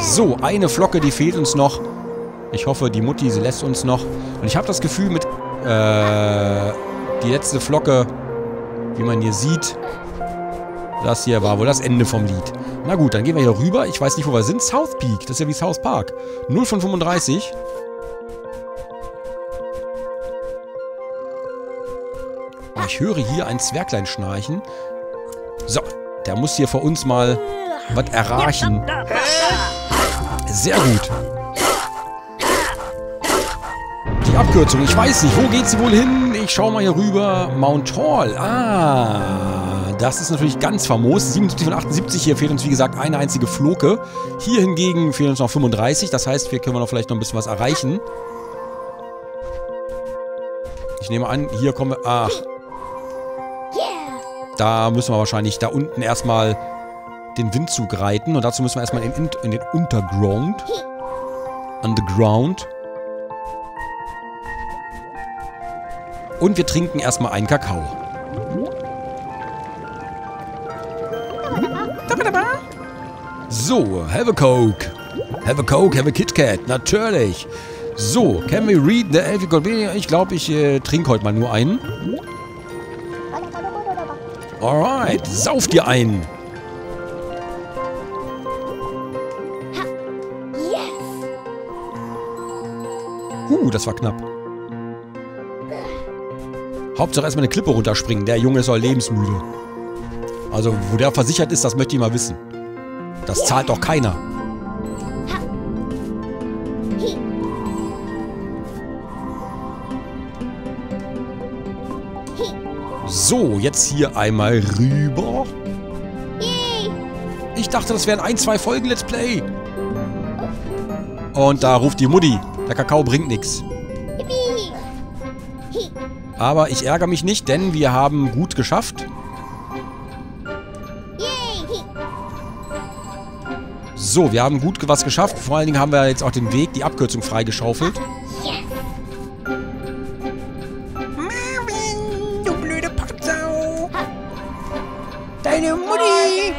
So, eine Flocke, die fehlt uns noch. Ich hoffe, die Mutti, sie lässt uns noch. Und ich habe das Gefühl, mit die letzte Flocke, wie man hier sieht, das hier war wohl das Ende vom Lied. Na gut, dann gehen wir hier rüber. Ich weiß nicht, wo wir sind. South Peak, das ist ja wie South Park. 0 von 35. Und ich höre hier ein Zwerglein schnarchen. So, der muss hier für uns mal was erreichen. Sehr gut. Die Abkürzung, ich weiß nicht, wo geht sie wohl hin? Ich schaue mal hier rüber. Mount Hall. Ah, das ist natürlich ganz famos. 77 von 78, hier fehlt uns wie gesagt eine einzige Floke. Hier hingegen fehlen uns noch 35, das heißt, hier können wir noch vielleicht noch ein bisschen was erreichen. Ich nehme an, hier kommen wir... Ach. Da müssen wir wahrscheinlich da unten erstmal den Windzug reiten. Und dazu müssen wir erstmal in den Unterground. Underground. Und wir trinken erstmal einen Kakao. So, have a Coke. Have a Coke, have a Kit Kat. Natürlich. So, can we read the Elfie Convenient? Ich glaube, ich trinke heute mal nur einen. Alright, sauf dir einen. Das war knapp. Hauptsache erstmal eine Klippe runterspringen. Der Junge ist doch lebensmüde. Also, wo der versichert ist, das möchte ich mal wissen. Das zahlt doch keiner. So, jetzt hier einmal rüber. Ich dachte, das wären 1-2 Folgen Let's Play. Und da ruft die Mutti. Der Kakao bringt nichts. Aber ich ärgere mich nicht, denn wir haben gut geschafft. So, wir haben gut was geschafft. Vor allen Dingen haben wir jetzt auch den Weg, die Abkürzung freigeschaufelt. Marvin, du blöde Packsau. Deine Mutti.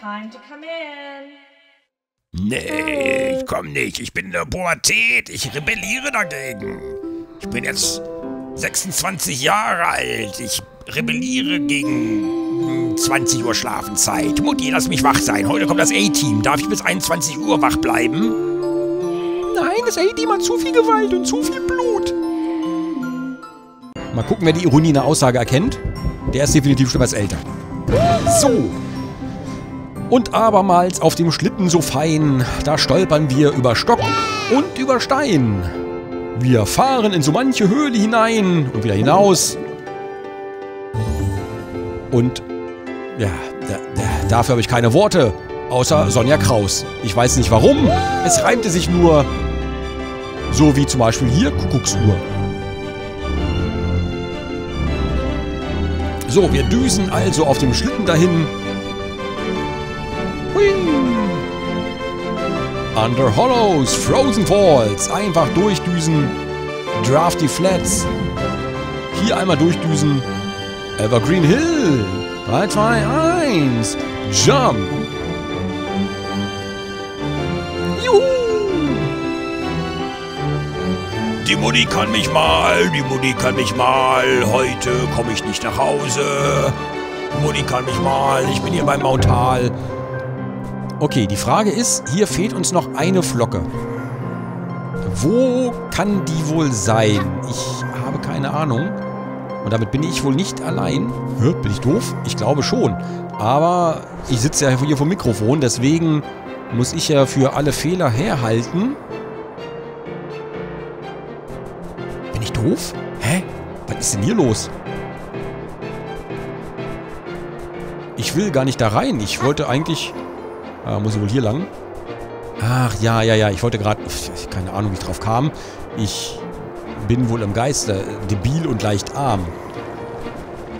Time to come in. Nee, ich komm nicht. Ich bin in der Pubertät. Ich rebelliere dagegen. Ich bin jetzt 26 Jahre alt. Ich rebelliere gegen 20 Uhr Schlafenszeit. Mutti, lass mich wach sein. Heute kommt das A-Team. Darf ich bis 21 Uhr wach bleiben? Nein, das A-Team hat zu viel Gewalt und zu viel Blut. Mal gucken, wer die Ironie in der Aussage erkennt. Der ist definitiv schon etwas älter. So. Und abermals auf dem Schlitten so fein, da stolpern wir über Stock und über Stein. Wir fahren in so manche Höhle hinein und wieder hinaus. Und ja, dafür habe ich keine Worte, außer Sonja Kraus. Ich weiß nicht warum, es reimte sich nur, so wie zum Beispiel hier Kuckucksuhr. So, wir düsen also auf dem Schlitten dahin. Under Hollows, Frozen Falls. Einfach durchdüsen. Drafty Flats. Hier einmal durchdüsen. Evergreen Hill. 3, 2, 1. Jump. Juhu. Die Mutti kann mich mal. Die Mutti kann mich mal. Heute komme ich nicht nach Hause. Mutti kann mich mal. Ich bin hier beim Mautal. Okay, die Frage ist, hier fehlt uns noch eine Flocke. Wo kann die wohl sein? Ich habe keine Ahnung. Und damit bin ich wohl nicht allein. Hä, bin ich doof? Ich glaube schon. Aber ich sitze ja hier vor dem Mikrofon, deswegen muss ich ja für alle Fehler herhalten. Bin ich doof? Hä? Was ist denn hier los? Ich will gar nicht da rein. Ich wollte eigentlich... muss ich wohl hier lang? Ach, ja. Ich wollte gerade... Keine Ahnung, wie ich drauf kam. Ich bin wohl im Geiste debil und leicht arm.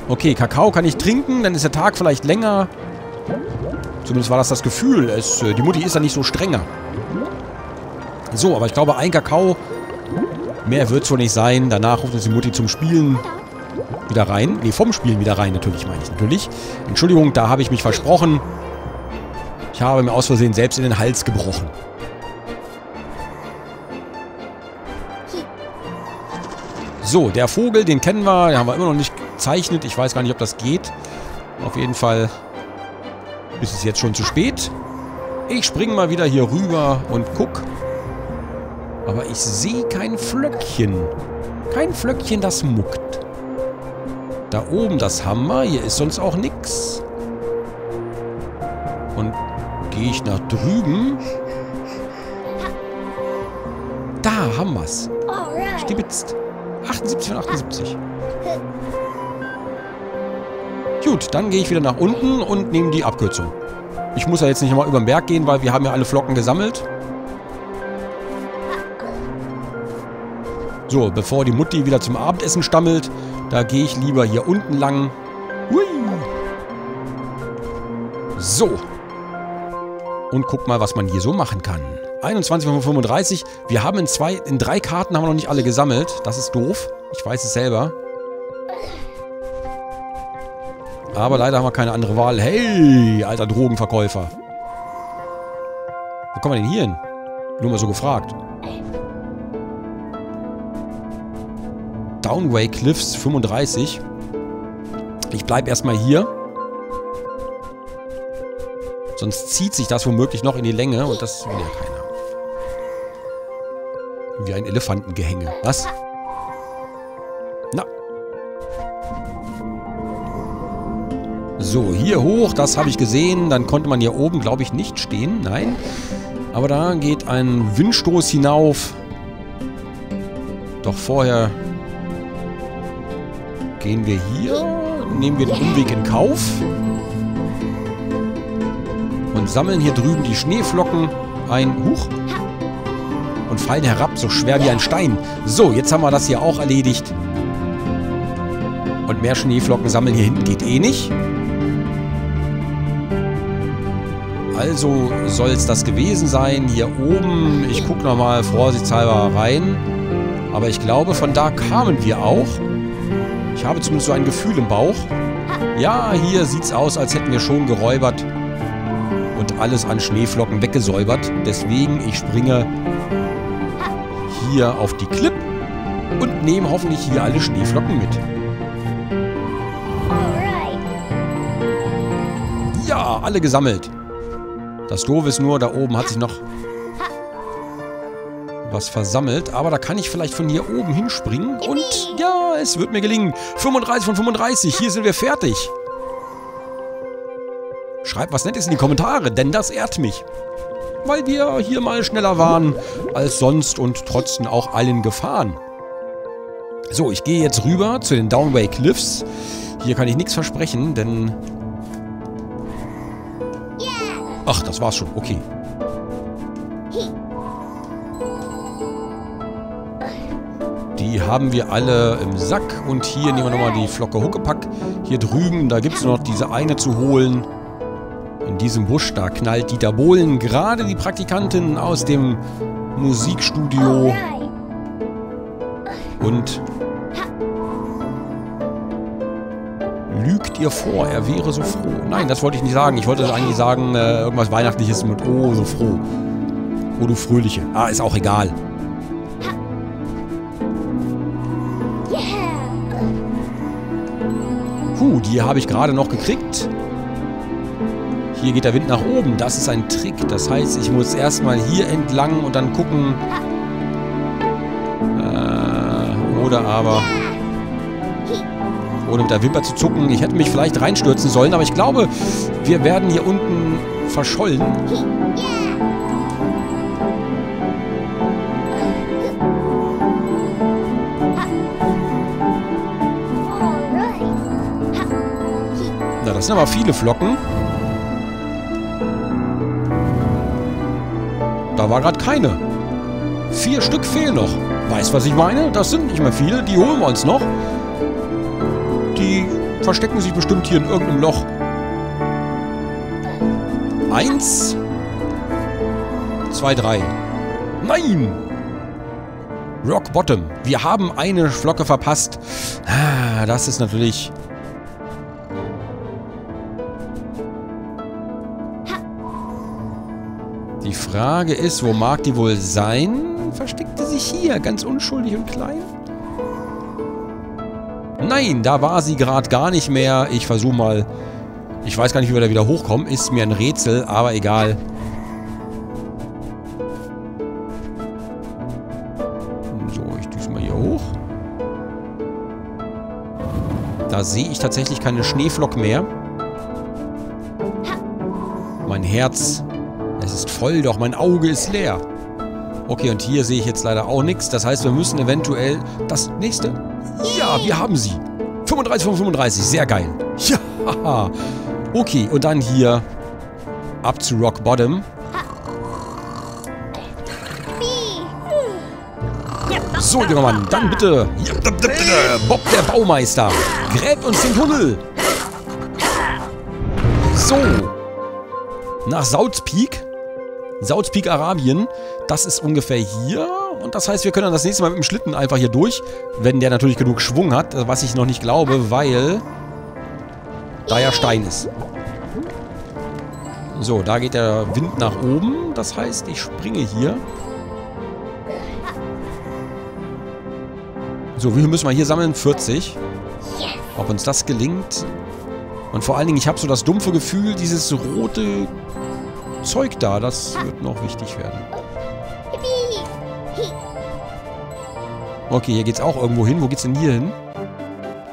Okay, Kakao kann ich trinken. Dann ist der Tag vielleicht länger. Zumindest war das Gefühl. Die Mutti ist ja nicht so strenger. So, aber ich glaube, ein Kakao... Mehr wird es wohl nicht sein. Danach ruft uns die Mutti zum Spielen wieder rein. Nee, vom Spielen wieder rein, natürlich meine ich. Entschuldigung, da habe ich mich versprochen. Ich Ich habe mir aus Versehen selbst in den Hals gebrochen. So, der Vogel, den kennen wir. Den haben wir immer noch nicht gezeichnet. Ich weiß gar nicht, ob das geht. Auf jeden Fall ist es jetzt schon zu spät. Ich springe mal wieder hier rüber und guck. Aber ich sehe kein Flöckchen. Kein Flöckchen, das muckt. Da oben das Hammer. Hier ist sonst auch nichts. Und gehe ich nach drüben. Da haben wir es. Stibitzt. 78 und 78. Gut, dann gehe ich wieder nach unten und nehme die Abkürzung. Ich muss ja jetzt nicht nochmal über den Berg gehen, weil wir haben ja alle Flocken gesammelt. So, bevor die Mutti wieder zum Abendessen stammelt, da gehe ich lieber hier unten lang. Hui. So. Und guck mal, was man hier so machen kann. 21,35. Wir haben in drei Karten haben wir noch nicht alle gesammelt. Das ist doof. Ich weiß es selber. Aber leider haben wir keine andere Wahl. Hey, alter Drogenverkäufer. Wo kommen wir denn hier hin? Nur mal so gefragt. Downway Cliffs 35. Ich bleib erstmal hier. Sonst zieht sich das womöglich noch in die Länge und das will ja keiner. Wie ein Elefantengehänge. Was? Na. So, hier hoch, das habe ich gesehen. Dann konnte man hier oben, glaube ich, nicht stehen. Nein. Aber da geht ein Windstoß hinauf. Doch vorher gehen wir hier, nehmen wir den Umweg in Kauf und sammeln hier drüben die Schneeflocken ein. Huch. Und fallen herab, so schwer wie ein Stein. So, jetzt haben wir das hier auch erledigt. Und mehr Schneeflocken sammeln hier hinten geht eh nicht. Also soll es das gewesen sein. Hier oben, ich gucke nochmal vorsichtshalber rein. Aber ich glaube, von da kamen wir auch. Ich habe zumindest so ein Gefühl im Bauch. Ja, hier sieht es aus, als hätten wir schon geräubert. Und alles an Schneeflocken weggesäubert. Deswegen, ich springe hier auf die Klippe und nehmen hoffentlich hier alle Schneeflocken mit. Ja, alle gesammelt. Das Doofe ist nur, da oben hat sich noch was versammelt. Aber da kann ich vielleicht von hier oben hinspringen. Und ja, es wird mir gelingen. 35 von 35, hier sind wir fertig. Schreibt was Nettes in die Kommentare, denn das ehrt mich. Weil wir hier mal schneller waren als sonst und trotzdem auch allen gefahren. So, ich gehe jetzt rüber zu den Downway Cliffs. Hier kann ich nichts versprechen, denn... Ach, das war's schon. Okay. Die haben wir alle im Sack. Und hier nehmen wir nochmal die Flocke Huckepack. Hier drüben, da gibt es noch diese eine zu holen. In diesem Busch, da knallt Dieter Bohlen gerade die Praktikantin aus dem Musikstudio. Und lügt ihr vor, er wäre so froh. Nein, das wollte ich nicht sagen. Ich wollte eigentlich sagen, irgendwas Weihnachtliches mit oh, so froh. Oh, du Fröhliche. Ah, ist auch egal. Puh, die habe ich gerade noch gekriegt. Hier geht der Wind nach oben. Das ist ein Trick. Das heißt, ich muss erstmal hier entlang und dann gucken. Oder aber... Ohne mit der Wimper zu zucken. Ich hätte mich vielleicht reinstürzen sollen, aber ich glaube, wir werden hier unten verschollen. Na, das sind aber viele Flocken. Da war gerade keine. 4 Stück fehlen noch. Weißt du, was ich meine? Das sind nicht mehr viele. Die holen wir uns noch. Die verstecken sich bestimmt hier in irgendeinem Loch. 1, 2, 3. Nein! Rock Bottom. Wir haben eine Flocke verpasst. Das ist natürlich... Die Frage ist, wo mag die wohl sein? Versteckte sich hier, ganz unschuldig und klein. Nein, da war sie gerade gar nicht mehr. Ich versuche mal. Ich weiß gar nicht, wie wir da wieder hochkommen. Ist mir ein Rätsel, aber egal. So, ich düse mal hier hoch. Da sehe ich tatsächlich keine Schneeflock mehr. Mein Herz, es ist voll, doch mein Auge ist leer. Okay, und hier sehe ich jetzt leider auch nichts. Das heißt, wir müssen eventuell das nächste... Ja, wir haben sie. 35 von 35, sehr geil. Ja, okay, und dann hier ab zu Rock Bottom. So, junger Mann, dann bitte. Bob der Baumeister, gräbt uns den Tunnel. So, nach South Peak. South Peak, Arabien. Das ist ungefähr hier. Und das heißt, wir können dann das nächste Mal mit dem Schlitten einfach hier durch. Wenn der natürlich genug Schwung hat. Was ich noch nicht glaube, weil da ja Stein ist. So, da geht der Wind nach oben. Das heißt, ich springe hier. So, wie viel müssen wir hier sammeln? 40. Ob uns das gelingt. Und vor allen Dingen, ich habe so das dumpfe Gefühl, dieses rote Zeug da, das wird noch wichtig werden. Okay, hier geht's auch irgendwo hin. Wo geht's denn hier hin?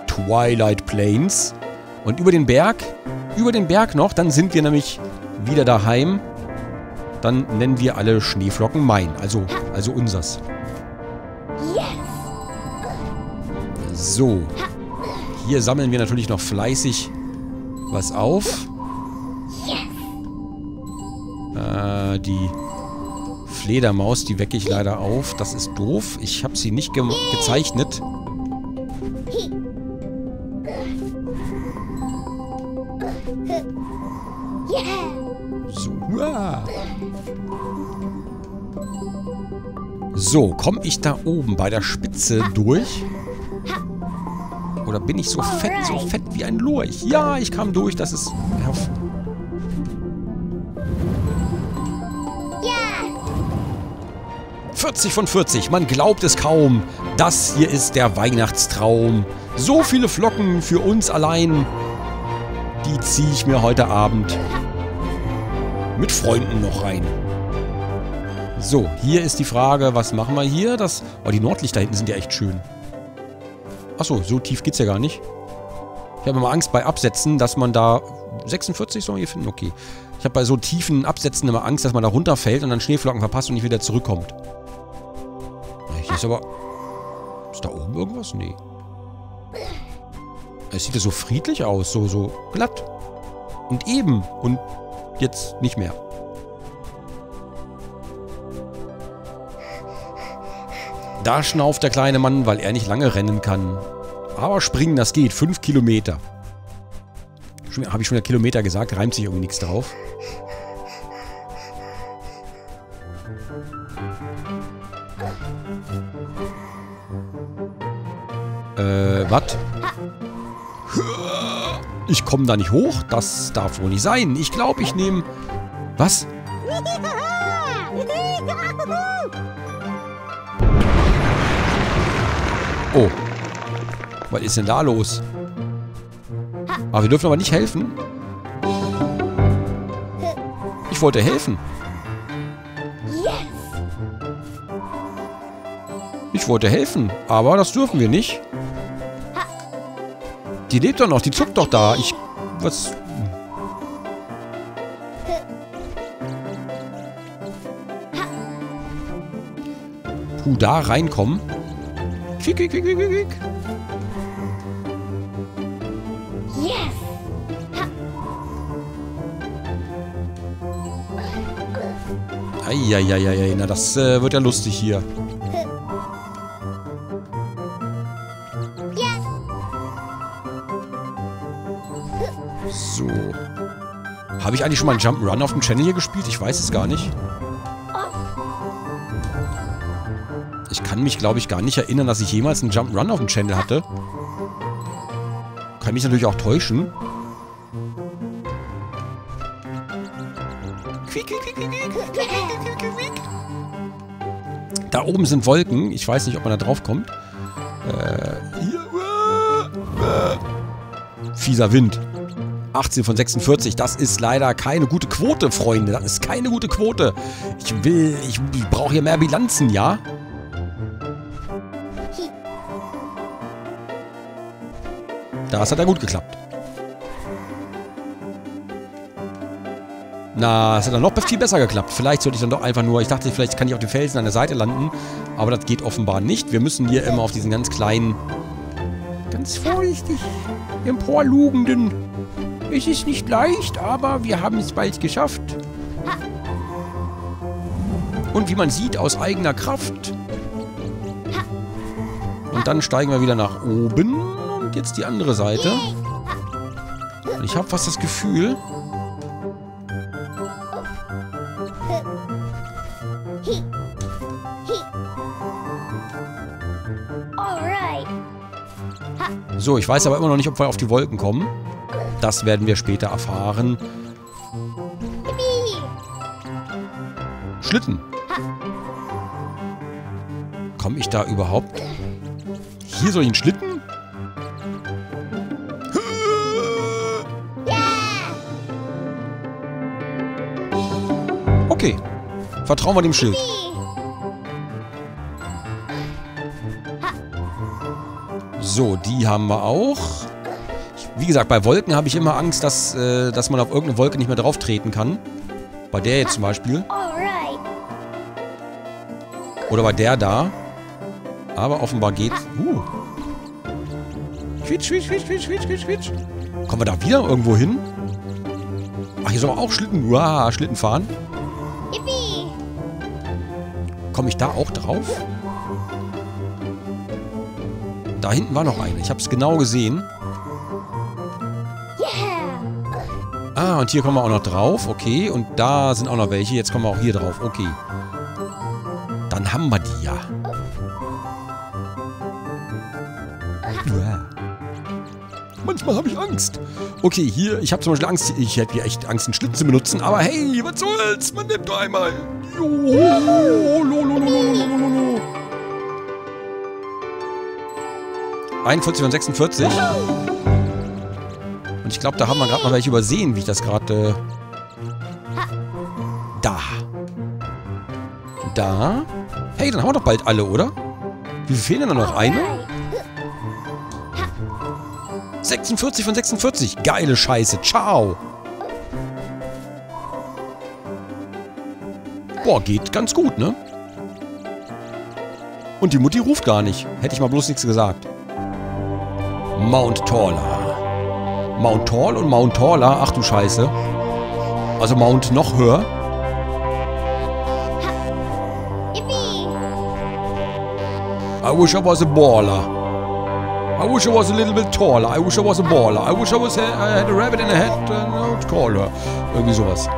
Twilight Plains. Und über den Berg noch, dann sind wir nämlich wieder daheim. Dann nennen wir alle Schneeflocken mein, also unsers. So. Hier sammeln wir natürlich noch fleißig was auf. Die Fledermaus, die wecke ich leider auf. Das ist doof. Ich habe sie nicht gezeichnet. So, so komme ich da oben bei der Spitze durch? Oder bin ich so fett wie ein Lurch? Ja, ich kam durch. Das ist... Ja. 40 von 40. Man glaubt es kaum. Das hier ist der Weihnachtstraum. So viele Flocken für uns allein. Die ziehe ich mir heute Abend mit Freunden noch rein. So, hier ist die Frage, was machen wir hier? Das, oh, die Nordlichter hinten sind ja echt schön. Achso, so tief geht's ja gar nicht. Ich habe immer Angst bei Absätzen, dass man da... 46 sollen wir hier finden? Okay. Ich habe bei so tiefen Absätzen immer Angst, dass man da runterfällt und dann Schneeflocken verpasst und nicht wieder zurückkommt. Hier ist aber... Ist da oben irgendwas? Nee. Es sieht ja so friedlich aus, so glatt. Und eben. Und jetzt nicht mehr. Da schnauft der kleine Mann, weil er nicht lange rennen kann. Aber springen, das geht. 5 Kilometer. Habe ich schon wieder Kilometer gesagt? Reimt sich irgendwie nichts drauf. Was? Ich komme da nicht hoch. Das darf wohl nicht sein. Ich glaube, ich nehme... Was? Oh. Was ist denn da los? Aber wir dürfen aber nicht helfen. Ich wollte helfen. Ich wollte helfen, aber das dürfen wir nicht. Die lebt doch noch, die zuckt doch da. Ich... Was... Puh, da reinkommen. Quick, quick, quick, quick, quick. Eieieiei, na das wird ja lustig hier. So. Habe ich eigentlich schon mal einen Jump'n'Run auf dem Channel hier gespielt? Ich weiß es gar nicht. Ich kann mich, glaube ich, gar nicht erinnern, dass ich jemals einen Jump'n'Run auf dem Channel hatte. Kann mich natürlich auch täuschen. Quick, quick, quick, quick. Da oben sind Wolken. Ich weiß nicht, ob man da drauf kommt. Fieser Wind. 18 von 46. Das ist leider keine gute Quote, Freunde. Das ist keine gute Quote. Ich brauche hier mehr Bilanzen, ja? Das hat ja gut geklappt. Na, es hat dann noch viel besser geklappt. Vielleicht sollte ich dann doch einfach nur... Ich dachte, vielleicht kann ich auf den Felsen an der Seite landen. Aber das geht offenbar nicht. Wir müssen hier immer auf diesen ganz kleinen... Ganz vorsichtig emporlugenden... Es ist nicht leicht, aber wir haben es bald geschafft. Und wie man sieht, aus eigener Kraft. Und dann steigen wir wieder nach oben. Und jetzt die andere Seite. Und ich habe fast das Gefühl... So, ich weiß aber immer noch nicht, ob wir auf die Wolken kommen. Das werden wir später erfahren. Schlitten. Komme ich da überhaupt? Hier soll ich einen Schlitten? Okay. Vertrauen wir dem Schild. So, die haben wir auch. Wie gesagt, bei Wolken habe ich immer Angst, dass man auf irgendeine Wolke nicht mehr drauf treten kann. Bei der jetzt zum Beispiel. Oder bei der da. Aber offenbar geht... Quitsch, quitsch, quitsch, quitsch, quitsch, quitsch. Kommen wir da wieder irgendwo hin? Ach, hier soll man auch Schlitten... Schlitten fahren. Komme ich da auch drauf? Da hinten war noch eine. Ich habe es genau gesehen. Ah, und hier kommen wir auch noch drauf. Okay, und da sind auch noch welche. Jetzt kommen wir auch hier drauf. Okay. Dann haben wir die ja. Manchmal habe ich Angst. Okay, hier. Ich habe zum Beispiel Angst. Ich hätte hier echt Angst, einen Schlitten zu benutzen. Aber hey, was soll's? Man nimmt doch einmal. Jo. 41 von 46. Und ich glaube, da haben wir gerade mal welche übersehen, wie ich das gerade... Da. Da. Hey, dann haben wir doch bald alle, oder? Wie fehlen denn da noch? Eine? 46 von 46. Geile Scheiße. Ciao. Boah, geht ganz gut, ne? Und die Mutti ruft gar nicht. Hätte ich mal bloß nichts gesagt. Mount Taller. Mount Tall und Mount Taller. Ach du Scheiße. Also Mount noch höher. I wish I was a baller. I wish I was a little bit taller. I wish I was a baller. I wish I had a rabbit in a hat and I would call her. Irgendwie sowas.